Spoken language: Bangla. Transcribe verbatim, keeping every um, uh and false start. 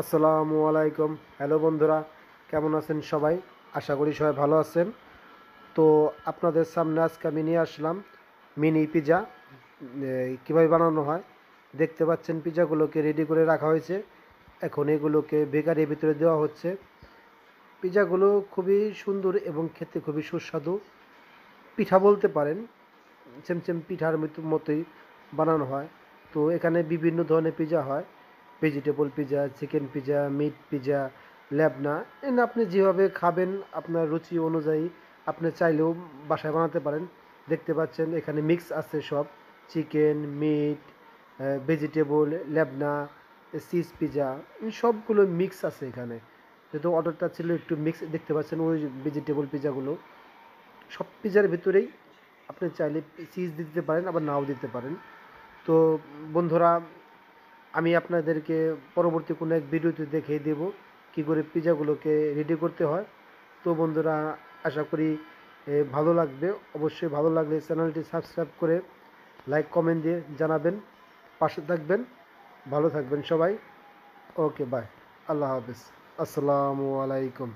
আসসালামু আলাইকুম। হ্যালো বন্ধুরা, কেমন আছেন সবাই? আশা করি সবাই ভালো আছেন। তো আপনাদের সামনে আজকে আমি নিয়ে আসলাম মিনি পিজা কীভাবে বানানো হয়। দেখতে পাচ্ছেন পিজাগুলোকে রেডি করে রাখা হয়েছে, এখন এগুলোকে বেকারির ভিতরে দেওয়া হচ্ছে। পিজাগুলো খুবই সুন্দর এবং খেতে খুবই সুস্বাদু। পিঠা বলতে পারেন, চেমচেম পিঠার মতোই বানানো হয়। তো এখানে বিভিন্ন ধরনের পিজা হয়, vegetable pizza, chicken pizza, meat pizza, ল্যাবনা, এন আপনি যেভাবে খাবেন আপনার রুচি অনুযায়ী আপনি চাইলেও বাসায় বানাতে পারেন। দেখতে পাচ্ছেন এখানে মিক্স আছে সব, chicken, meat, vegetable, ল্যাবনা, cheese pizza, সবগুলো মিক্স আছে এখানে। যেহেতু অর্ডারটা ছিল একটু মিক্স, দেখতে পাচ্ছেন ওই ভেজিটেবল পিজাগুলো। সব পিজার ভিতরেই আপনি চাইলে চিজ দিতে পারেন, আবার নাও দিতে পারেন। তো বন্ধুরা, আমি আপনাদেরকে পরবর্তী কোনো এক ভিডিওতে দেখিয়ে দেব কী করে পিজাগুলোকে রেডি করতে হয়। তো বন্ধুরা, আশা করি ভালো লাগবে। অবশ্যই ভালো লাগলে চ্যানেলটি সাবস্ক্রাইব করে লাইক কমেন্ট দিয়ে জানাবেন। পাশে থাকবেন, ভালো থাকবেন সবাই। ওকে, বাই, আল্লাহ হাফেজ, আসসালামু আলাইকুম।